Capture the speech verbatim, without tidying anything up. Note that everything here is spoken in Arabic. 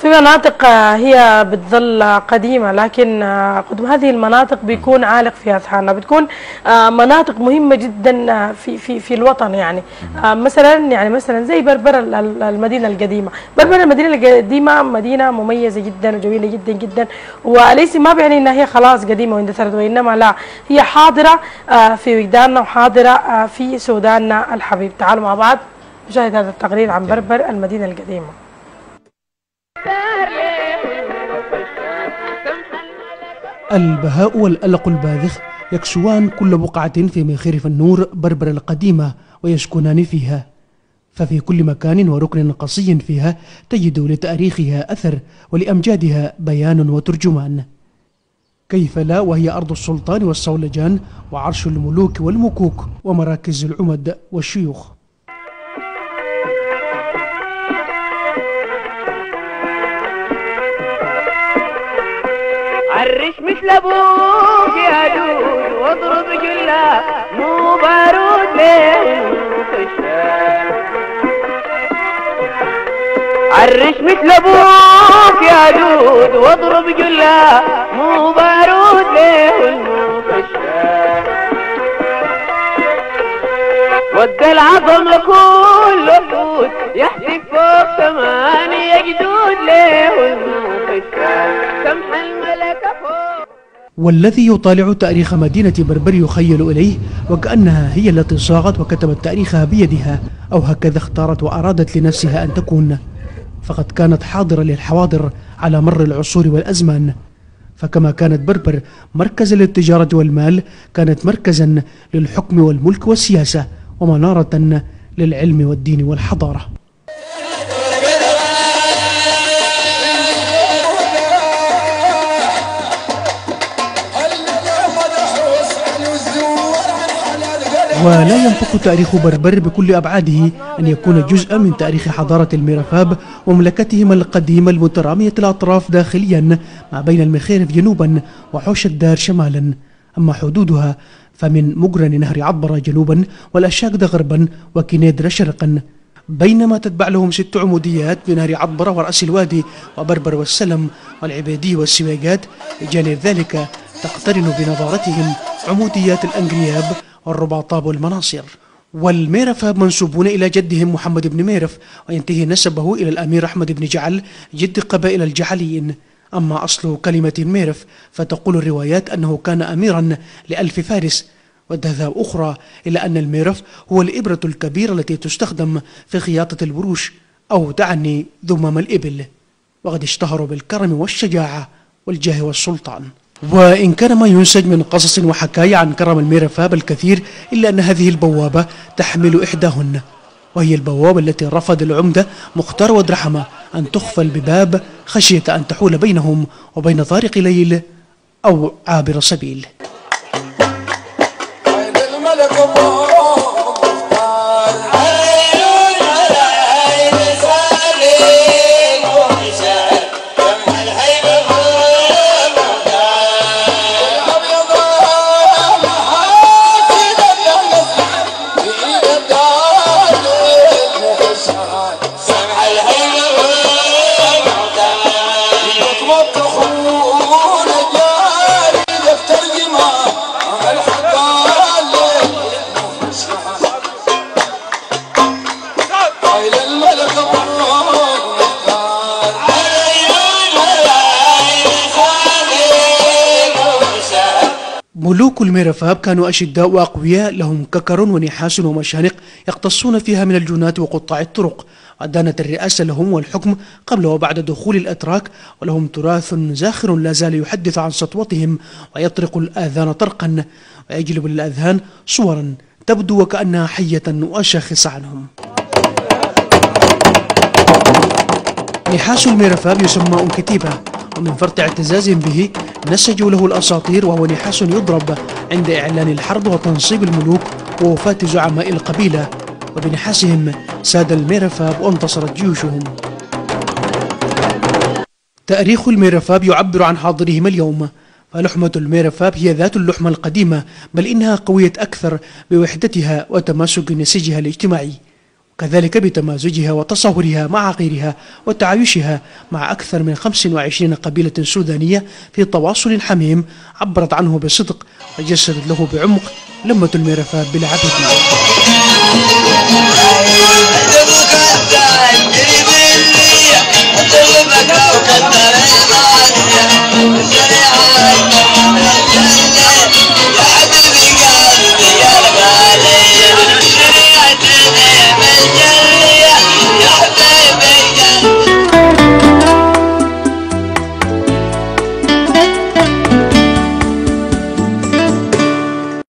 في مناطق هي بتظل قديمة، لكن قدم هذه المناطق بيكون عالق فيها أذهاننا، بتكون مناطق مهمة جدا في في في الوطن. يعني مثلا يعني مثلا زي بربر المدينة القديمة، بربر المدينة القديمة مدينة مميزة جدا وجميلة جدا جدا، وليس ما بيعني انها هي خلاص قديمة واندثرت، وانما لا، هي حاضرة في وجداننا وحاضرة في سوداننا الحبيب. تعالوا مع بعض نشاهد هذا التقرير عن بربر المدينة القديمة. البهاء والألق الباذخ يكشوان كل بقعة في مخيرف النور بربر القديمة ويسكنان فيها، ففي كل مكان وركن قصي فيها تجد لتاريخها أثر ولأمجادها بيان وترجمان، كيف لا وهي أرض السلطان والصولجان وعرش الملوك والمكوك ومراكز العمد والشيوخ. عرش مثل ابوك يا دود واضرب جله مو بارود ليل وخشان، عرش مثل ابوك يا دود واضرب جله مو بارود ليل وخشان، ود العظم كله حوت يحتف فوق ثمانية جدود ليل وخشان سمح الملك. والذي يطالع تاريخ مدينة بربر يخيل إليه وكأنها هي التي صاغت وكتبت تاريخها بيدها، أو هكذا اختارت وأرادت لنفسها أن تكون، فقد كانت حاضرة للحواضر على مر العصور والأزمان. فكما كانت بربر مركزا للتجارة والمال، كانت مركزا للحكم والملك والسياسة، ومنارة للعلم والدين والحضارة. ولا ينطق تاريخ بربر بكل أبعاده أن يكون جزءا من تاريخ حضارة الميرفاب ومملكتهم القديمة المترامية الأطراف داخليا ما بين المخيرف جنوبا وحوش الدار شمالا، أما حدودها فمن مجرن نهر عطبرة جنوبا والأشاكدة غربا وكنيدرة شرقا، بينما تتبع لهم ست عموديات بنهر عطبرة ورأس الوادي وبربر والسلم والعبيدي والسويقات. لجانب ذلك تقترن بنظارتهم عموديات الأنجنياب والرباطاب والمناصير. والميرفاب منسوبون إلى جدهم محمد بن ميرف، وينتهي نسبه إلى الأمير أحمد بن جعل جد قبائل الجعليين. أما أصل كلمة الميرف فتقول الروايات أنه كان أميرا لألف فارس، ودهذا أخرى إلى أن الميرف هو الإبرة الكبيرة التي تستخدم في خياطة البروش أو تعني ذمم الإبل، وقد اشتهروا بالكرم والشجاعة والجاه والسلطان. وإن كان ما ينسج من قصص وحكاية عن كرم الميرفاب الكثير، إلا أن هذه البوابة تحمل إحداهن، وهي البوابة التي رفض العمدة مختار ودرحمة أن تخفل بباب خشية أن تحول بينهم وبين طارق ليل أو عابر سبيل. ملوك الميرفاب كانوا أشداء وأقوياء، لهم ككر ونحاس ومشانق يقتصون فيها من الجنات وقطاع الطرق، ودانت الرئاسة لهم والحكم قبل وبعد دخول الأتراك، ولهم تراث زاخر لا زال يحدث عن سطوتهم ويطرق الآذان طرقا ويجلب للأذهان صورا تبدو وكأنها حية وأشاخص عنهم. نحاس الميرفاب يسمى أنكتيبة، ومن فرط اعتزازهم به نسجوا له الأساطير، وهو نحاس يضرب عند إعلان الحرب وتنصيب الملوك ووفاة زعماء القبيلة، وبنحاسهم ساد الميرفاب وانتصرت جيوشهم. تاريخ الميرفاب يعبر عن حاضرهم اليوم، فلحمة الميرفاب هي ذات اللحمة القديمة، بل إنها قوية أكثر بوحدتها وتماسك نسيجها الاجتماعي، كذلك بتمازجها وتصورها مع غيرها وتعايشها مع أكثر من خمس وعشرين قبيلة سودانية في تواصل حميم عبرت عنه بصدق وجسدت له بعمق لمة الميرفاب بالعبث.